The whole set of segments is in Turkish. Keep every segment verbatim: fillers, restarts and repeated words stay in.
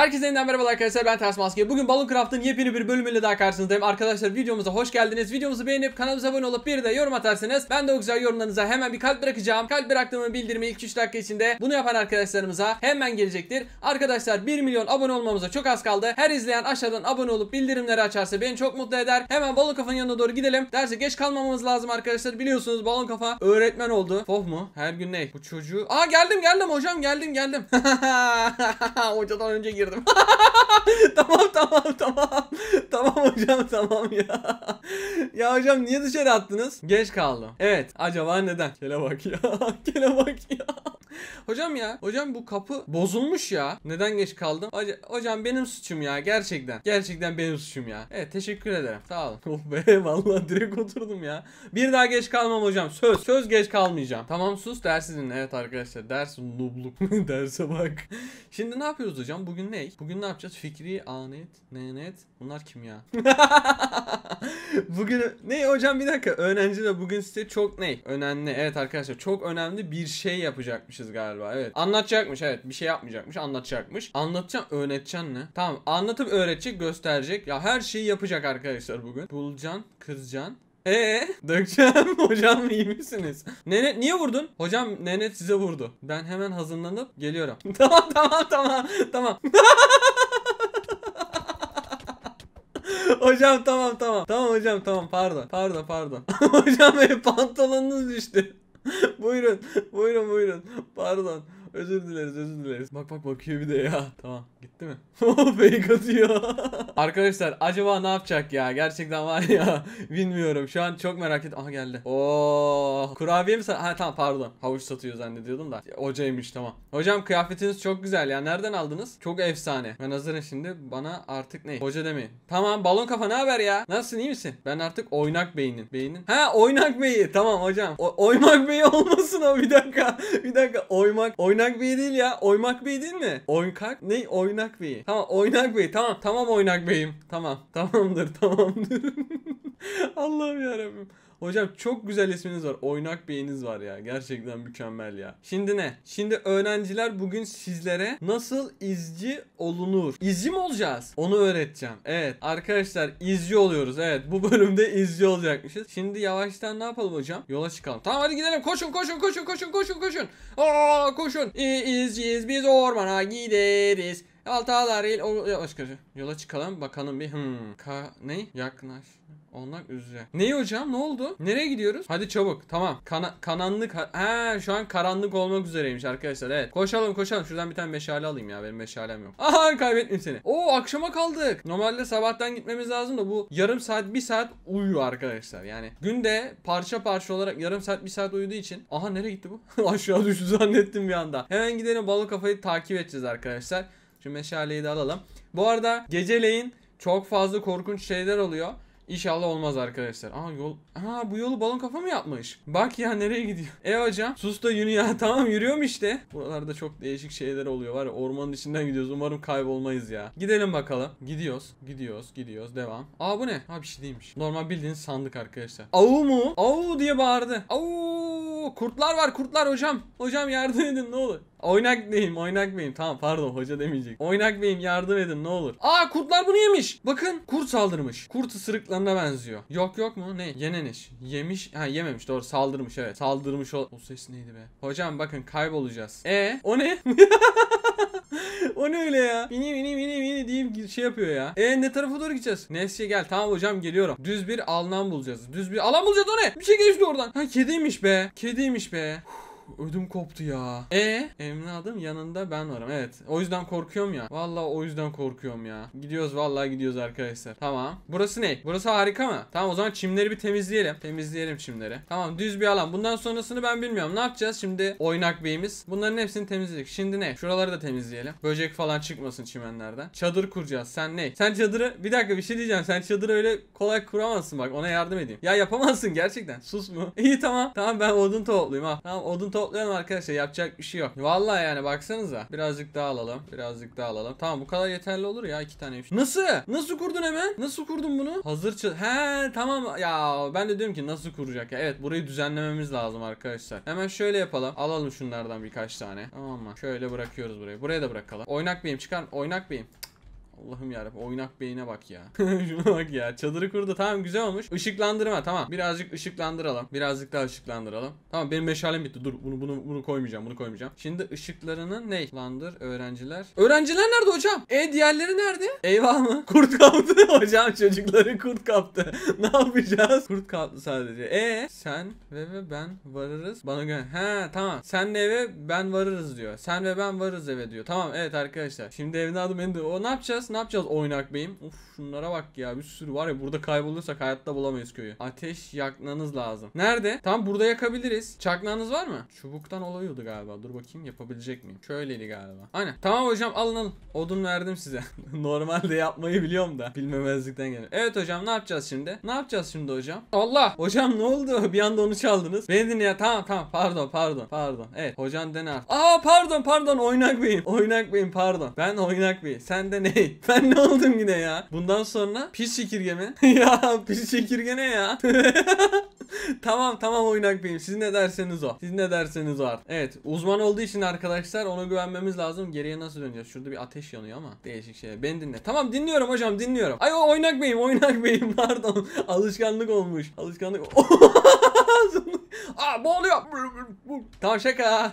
Herkese yeniden merhaba arkadaşlar, ben Ters Maske. Bugün Balon Kafa'nın yepyeni bir bölümüyle daha karşınızdayım. Arkadaşlar videomuza hoş geldiniz. Videomuzu beğenip kanalımıza abone olup bir de yorum atarsanız ben de o güzel yorumlarınıza hemen bir kalp bırakacağım. Kalp bıraktığımı bildirimi ilk üç dakika içinde bunu yapan arkadaşlarımıza hemen gelecektir. Arkadaşlar bir milyon abone olmamıza çok az kaldı. Her izleyen aşağıdan abone olup bildirimleri açarsa beni çok mutlu eder. Hemen Balon Kafa'nın yanına doğru gidelim. Derse geç kalmamamız lazım arkadaşlar. Biliyorsunuz Balon Kafa öğretmen oldu. Fof mu? Her gün ne? Bu çocuğu. Aa geldim geldim hocam geldim geldim. Hocadan önce girdim. Tamam tamam tamam. Tamam hocam tamam ya. Ya hocam niye dışarı attınız? Geç kaldım. Evet, acaba neden? Kele bak ya. Kele bak ya. Hocam ya. Hocam bu kapı bozulmuş ya. Neden geç kaldım? Hoca, hocam benim suçum ya. Gerçekten. Gerçekten benim suçum ya. Evet, teşekkür ederim. Sağ olun. Oh be, vallahi direkt oturdum ya. Bir daha geç kalmam hocam. Söz. Söz geç kalmayacağım. Tamam, sus. Dersi dinle. Evet arkadaşlar. Ders nubluk. Derse bak. Şimdi ne yapıyoruz hocam? Bugün ne? Bugün ne yapacağız? Fikri, Anet, Nenet. Bunlar kim ya? Bugün ne hocam, bir dakika. Öğrenci de bugün size çok ne? Önemli. Evet arkadaşlar, çok önemli bir şey yapacakmışız galiba. Evet. Anlatacakmış. Evet. Bir şey yapmayacakmış. Anlatacakmış. Anlatacağım. Öğreteceğim ne? Tamam. Anlatıp öğretecek, gösterecek. Ya her şeyi yapacak arkadaşlar bugün. Bulcan, kızcan. Eee dökeceğim. Hocam iyi misiniz? Nenet niye vurdun? Hocam Nenet size vurdu. Ben hemen hazırlanıp geliyorum. Tamam tamam tamam tamam. Hocam tamam tamam. Tamam hocam tamam, pardon pardon pardon. Hocam benim pantolonunuz düştü. Buyurun buyurun buyurun, pardon. Özür dileriz özür dileriz. Bak bak bakıyor bir de ya. Tamam, gitti mi? Fake atıyor. Arkadaşlar acaba ne yapacak ya? Gerçekten var ya, bilmiyorum. Şu an çok merak ettim. Aha geldi. Oo, kurabiye mi? Ha tamam, pardon. Havuç satıyor zannediyordum da. Hocaymış, tamam. Hocam kıyafetiniz çok güzel ya. Nereden aldınız? Çok efsane. Ben hazırım şimdi. Bana artık ne? Hoca demeyin. Tamam Balon Kafa, ne haber ya? Nasılsın, iyi misin? Ben artık Oynak Bey'in. Bey'in. Ha Oynak Bey'i. Tamam hocam. O Oynak Bey olmasın o, bir dakika. Bir dakika. Oymak Oynak Oynak Bey değil ya. Oynak Bey değil mi? Oynak ne? Oynak Bey. Tamam Oynak Bey. Tamam tamam Oynak Bey'im. Tamam. Tamamdır tamamdır. Allah'ım yarabbim. Hocam çok güzel isminiz var. Oynak Bey'iniz var ya. Gerçekten mükemmel ya. Şimdi ne? Şimdi öğrenciler bugün sizlere nasıl izci olunur? İzci mi olacağız? Onu öğreteceğim. Evet arkadaşlar, izci oluyoruz. Evet, bu bölümde izci olacakmışız. Şimdi yavaştan ne yapalım hocam? Yola çıkalım. Tamam hadi gidelim. Koşun koşun koşun koşun koşun koşun. Aa koşun. İzciyiz biz, ormana gideriz. Altalar il o yavaş kaçın. Yola çıkalım bakalım bir. Hmm. Ka ne? Yaklaş. Olmak üzere. Neyi hocam, ne oldu? Nereye gidiyoruz? Hadi çabuk. Tamam. Kana kananlık. Ha şu an karanlık olmak üzereymiş arkadaşlar. Evet. Koşalım koşalım. Şuradan bir tane meşale alayım ya. Benim meşalem yok. Aha kaybettim seni. Oo akşama kaldık. Normalde sabahtan gitmemiz lazım da bu yarım saat bir saat uyuyor arkadaşlar. Yani günde parça parça olarak yarım saat bir saat uyuduğu için. Aha nereye gitti bu? Aşağı düştü zannettim bir anda. Hemen gidelim, Balon Kafa'yı takip edeceğiz arkadaşlar. Şu meşaleyi de alalım. Bu arada geceleyin çok fazla korkunç şeyler oluyor. İnşallah olmaz arkadaşlar. Aa yol. Aa bu yolu Balon Kafa mı yapmış? Bak ya nereye gidiyor? E hocam sus da yürü ya. Tamam yürüyorum işte. Buralarda çok değişik şeyler oluyor var ya, ormanın içinden gidiyoruz. Umarım kaybolmayız ya. Gidelim bakalım. Gidiyoruz. Gidiyoruz. Gidiyoruz. Devam. Aa bu ne? Ha bir şey değilmiş. Normal bildiğiniz sandık arkadaşlar. Au mu? Au diye bağırdı. Au kurtlar var, kurtlar hocam. Hocam yardım edin ne olur. Oynak Bey'im, Oynak Bey'im. Tamam pardon, hoca demeyecek. Oynak Bey'im yardım edin ne olur. Aa kurtlar bunu yemiş. Bakın kurt saldırmış. Kurt ısırıklarına benziyor. Yok yok mu? Ne? Yeneniş. Yemiş. Ha yememiş doğru, saldırmış evet. Saldırmış o. O ses neydi be? Hocam bakın kaybolacağız. E o ne? O ne öyle ya? Mini mini mini mini deyip şey yapıyor ya. E ne tarafa doğru gideceğiz? Neyse gel. Tamam hocam geliyorum. Düz bir alan bulacağız. Düz bir alan bulacağız, o ne? Bir şey geçti oradan. Ha kediymiş be. Kediymiş be. Ödüm koptu ya. E evladım yanında ben varım. Evet. O yüzden korkuyorum ya. Vallahi o yüzden korkuyorum ya. Gidiyoruz vallahi gidiyoruz arkadaşlar. Tamam. Burası ne? Burası harika mı? Tamam o zaman çimleri bir temizleyelim. Temizleyelim çimleri. Tamam düz bir alan. Bundan sonrasını ben bilmiyorum. Ne yapacağız şimdi? Oynak Bey'imiz. Bunların hepsini temizledik. Şimdi ne? Şuraları da temizleyelim. Böcek falan çıkmasın çimenlerden. Çadır kuracağız. Sen ne? Sen çadırı bir dakika bir şey diyeceğim. Sen çadırı öyle kolay kuramazsın bak. Ona yardım edeyim. Ya yapamazsın gerçekten. Sus mu? İyi tamam. Tamam ben odun toplayayım ha. Tamam odun toplayayım. toplayalım arkadaşlar. Yapacak bir şey yok. Vallahi yani baksanıza. Birazcık daha alalım. Birazcık daha alalım. Tamam bu kadar yeterli olur ya. iki tane. Nasıl? Nasıl kurdun hemen? Nasıl kurdun bunu? Hazır çıl... He tamam. Ya ben de diyorum ki nasıl kuracak ya. Evet burayı düzenlememiz lazım arkadaşlar. Hemen şöyle yapalım. Alalım şunlardan birkaç tane. Tamam mı? Şöyle bırakıyoruz burayı. Buraya da bırakalım. Oynak Bey'im çıkar. Oynak Bey'im. Allah'ım yarabbim, Oynak Bey'ine bak ya. Şuna bak ya, çadırı kurdu. Tamam güzel olmuş. Işıklandırma, tamam. Birazcık ışıklandıralım. Birazcık daha ışıklandıralım. Tamam benim meşalem bitti. Dur bunu bunu bunu koymayacağım. Bunu koymayacağım. Şimdi ışıklarını ney? Landır öğrenciler. Öğrenciler nerede hocam? E diğerleri nerede? Eyvah mı? Kurt kaptı hocam, çocukları kurt kaptı. Ne yapacağız? Kurt kaptı sadece. E sen ve ve ben varırız. Bana göre. He tamam. Sen ve ve ben varırız diyor. Sen ve ben varırız eve diyor. Tamam evet arkadaşlar. Şimdi evladım beni de o ne yapacağız? Ne yapacağız Oynak Bey'im? Uf şunlara bak ya, bir sürü var ya, burada kaybolursak hayatta bulamayız köyü. Ateş yakmanız lazım. Nerede? Tam burada yakabiliriz. Çakmağınız var mı? Çubuktan oluyordu galiba. Dur bakayım yapabilecek miyim? Şöyleydi galiba. Aynen. Tamam hocam alın alın. Odun verdim size. Normalde yapmayı biliyorum da bilmemezlikten geliyor. Evet hocam ne yapacağız şimdi? Ne yapacağız şimdi hocam? Allah! Hocam ne oldu? Bir anda onu çaldınız. Beni dinle ya. Tamam tamam. Pardon pardon. Pardon. Evet. Hocam dene artık. Aa pardon pardon Oynak Bey'im. Oynak Bey'im pardon. Ben Oynak Bey. Sen de ney? Ben ne oldum yine ya? Bundan sonra pis çekirge mi? Ya pis çekirge ne ya? Tamam tamam Oynak Bey'im, siz ne derseniz o. Siz ne derseniz o artık. Evet uzman olduğu için arkadaşlar ona güvenmemiz lazım. Geriye nasıl döneceğiz? Şurada bir ateş yanıyor ama değişik şey. Beni dinle. Tamam dinliyorum hocam, dinliyorum. Ay o Oynak Bey'im, Oynak Bey'im pardon. Alışkanlık olmuş. Alışkanlık. Aa boğuluyor. Tamam şaka.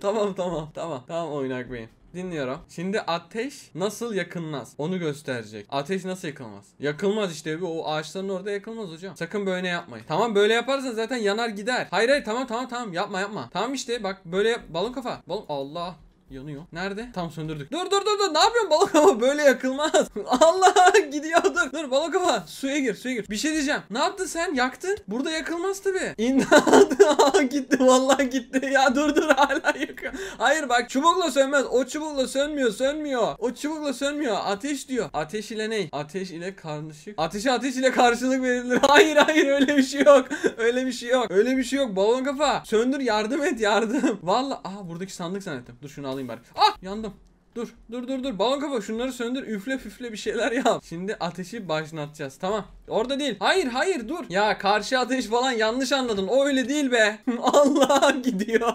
Tamam tamam tamam. Tamam Oynak Bey'im. Dinliyorum. Şimdi ateş nasıl yakılmaz? Onu gösterecek. Ateş nasıl yakılmaz? Yakılmaz işte. O ağaçların orada yakılmaz hocam. Sakın böyle yapmayın. Tamam böyle yaparsan zaten yanar gider. Hayır hayır tamam tamam tamam. Yapma yapma. Tamam işte bak böyle yap. Balon kafa. Balon. Allah. Yanıyor. Nerede? Tam söndürdük. Dur dur dur dur. Ne yapıyorsun Balon Kafa? Böyle yakılmaz. Allah gidiyor. Dur. Dur Balon Kafa. Suya gir. Suya gir. Bir şey diyeceğim. Ne yaptın sen? Yaktın. Burada yakılmaz tabii. İmdat. Gitti. Vallahi gitti. Ya dur dur. Hala yakıyor. Hayır bak. Çubukla sönmez. O çubukla sönmüyor. Sönmüyor. O çubukla sönmüyor. Ateş diyor. Ateş ile ne? Ateş ile karışık. Ateşe ateş ile karşılık verilir. Hayır hayır. Öyle bir şey yok. Öyle bir şey yok. Öyle bir şey yok. Balon Kafa. Söndür. Yardım et. Yardım. Vallahi. Aha buradaki sandık zannettim. Dur şunu al. Bari. Ah yandım. Dur dur dur dur. Balon kafa şunları söndür. Üfle püfle bir şeyler yap. Şimdi ateşi başlatacağız. Tamam. Orada değil. Hayır hayır dur. Ya karşı ateş falan, yanlış anladın. O öyle değil be. Allah gidiyor.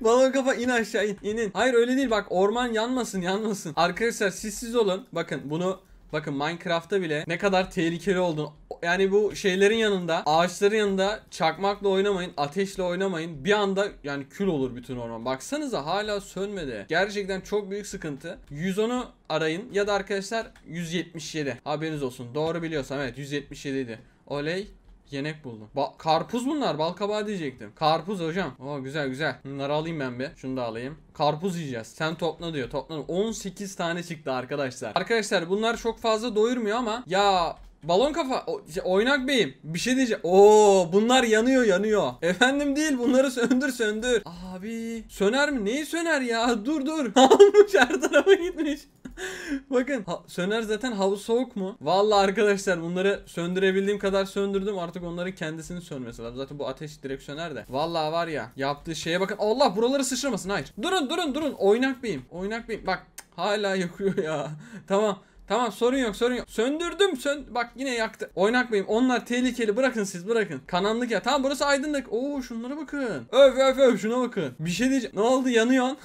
Balon kafa in aşağı in. İnin. Hayır öyle değil bak, orman yanmasın yanmasın. Arkadaşlar siz siz olun. Bakın bunu. Bakın Minecraft'ta bile ne kadar tehlikeli olduğunu, yani bu şeylerin yanında, ağaçların yanında çakmakla oynamayın, ateşle oynamayın. Bir anda yani kül olur bütün orman. Baksanıza hala sönmedi. Gerçekten çok büyük sıkıntı. yüz onu arayın ya da arkadaşlar yüz yetmiş yedi. Haberiniz olsun. Doğru biliyorsam evet yüz yetmiş yedi idi. Oley. Yenek buldum. Ba karpuz bunlar. Balkabağı diyecektim. Karpuz hocam. Oo güzel güzel. Bunları alayım ben bir. Şunu da alayım. Karpuz yiyeceğiz. Sen topla diyor. Topla. on sekiz tane çıktı arkadaşlar. Arkadaşlar bunlar çok fazla doyurmuyor ama ya Balon kafa o, işte, Oynak Bey'im bir şey diyeceğim. Oo bunlar yanıyor yanıyor. Efendim değil, bunları söndür söndür. Abi söner mi? Neyi söner ya? Dur dur. Almış her tarafa gitmiş. Bakın ha, söner zaten, havuz soğuk mu? Vallahi arkadaşlar bunları söndürebildiğim kadar söndürdüm. Artık onların kendisini sönmesi lazım. Zaten bu ateş direkt söner de. Vallahi var ya yaptığı şeye bakın. Allah buraları sıçramasın. Hayır. Durun durun durun. Oynak Bey'im. Oynak Bey'im. Bak hala yakıyor ya. Tamam. Tamam sorun yok sorun yok. Söndürdüm sön. Bak yine yaktı. Oynak Bey'im onlar tehlikeli, bırakın siz bırakın. Karanlık ya. Tamam burası aydınlık. Oo şunlara bakın. Öf öf öf şuna bakın. Bir şey diyeceğim. Ne oldu yanıyorsun?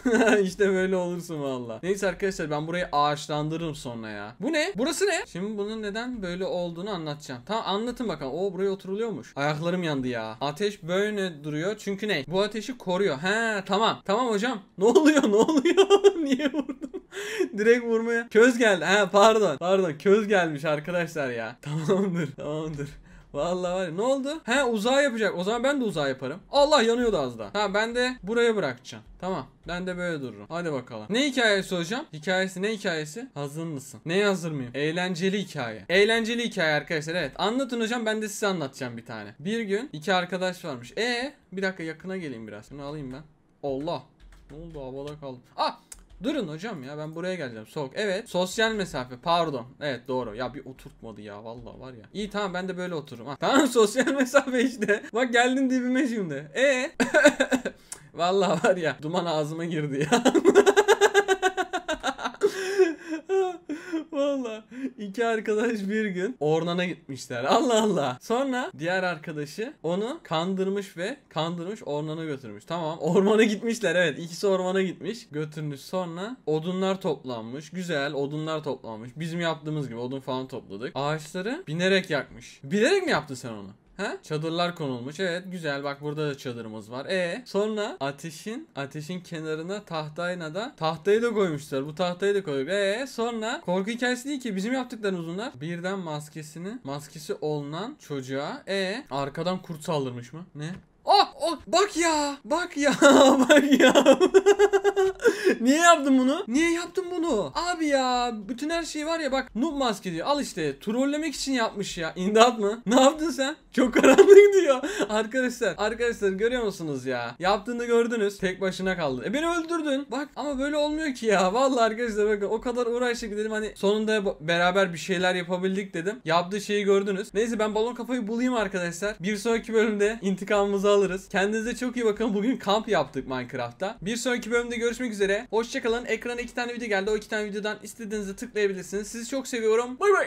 İşte böyle olursun valla. Neyse arkadaşlar ben burayı ağaçlandırırım sonra ya. Bu ne? Burası ne? Şimdi bunun neden böyle olduğunu anlatacağım. Tamam anlatın bakalım. Oo buraya oturuluyormuş. Ayaklarım yandı ya. Ateş böyle duruyor. Çünkü ne? Bu ateşi koruyor. He tamam. Tamam hocam. Ne oluyor ne oluyor? Niye vurdun? Direkt vurmaya. Köz geldi. He pardon. Pardon pardon köz gelmiş arkadaşlar ya. Tamamdır tamamdır. Vallahi var ya, ne oldu? He uzağa yapacak. O zaman ben de uzağa yaparım. Allah yanıyordu az daha. Ha ben de buraya bırakacağım. Tamam ben de böyle dururum. Hadi bakalım. Ne hikayesi hocam? Hikayesi ne hikayesi? Hazır mısın? Neye hazır mıyım? Eğlenceli hikaye. Eğlenceli hikaye arkadaşlar evet. Anlatın hocam, ben de size anlatacağım bir tane. Bir gün iki arkadaş varmış. E bir dakika yakına geleyim biraz. Bunu alayım ben. Allah. Ne oldu havada kaldım. Ah. Durun hocam ya, ben buraya geleceğim. Soğuk. Evet. Sosyal mesafe. Pardon. Evet doğru. Ya bir oturtmadı ya. Vallahi var ya. İyi tamam, ben de böyle otururum. Ha. Tamam, sosyal mesafe işte. Bak geldin dibime şimdi. Eee? Vallahi var ya. Duman ağzıma girdi ya. Valla iki arkadaş bir gün ormana gitmişler. Allah Allah. Sonra diğer arkadaşı onu kandırmış ve kandırmış ormana götürmüş. Tamam, ormana gitmişler, evet ikisi ormana gitmiş, götürmüş. Sonra odunlar toplanmış, güzel odunlar toplanmış, bizim yaptığımız gibi odun falan topladık. Ağaçları binerek yakmış. Bilerek mi yaptın sen onu? Ha? Çadırlar konulmuş, evet güzel, bak burada da çadırımız var. E sonra ateşin ateşin kenarına tahtayla da tahtayı da koymuşlar, bu tahtayı da koyup e sonra korku hikayesi değil ki bizim yaptıklarımız bunlar. Birden maskesini maskesi olunan çocuğa e arkadan kurt saldırmış mı? Ne? Oh, oh, bak ya, bak ya, bak ya. Niye yaptın bunu? Niye yaptın bunu? Abi ya, bütün her şey var ya, bak noob maske diyor. Al işte, trollemek için yapmış ya. İmdat mı? Ne yaptın sen? Çok karanlık diyor. Arkadaşlar, arkadaşlar görüyor musunuz ya? Yaptığını gördünüz. Tek başına kaldı. E beni öldürdün. Bak ama böyle olmuyor ki ya. Vallahi arkadaşlar bakın, o kadar uğraştık dedim, hani sonunda beraber bir şeyler yapabildik dedim. Yaptığı şeyi gördünüz. Neyse ben balon kafayı bulayım arkadaşlar. Bir sonraki bölümde intikamımızı alırız. Kendinize çok iyi bakın. Bugün kamp yaptık Minecraft'ta. Bir sonraki bölümde görüşmek üzere. Hoşçakalın. Ekrana iki tane video geldi. O iki tane videodan istediğinizi tıklayabilirsiniz. Sizi çok seviyorum. Bay bay.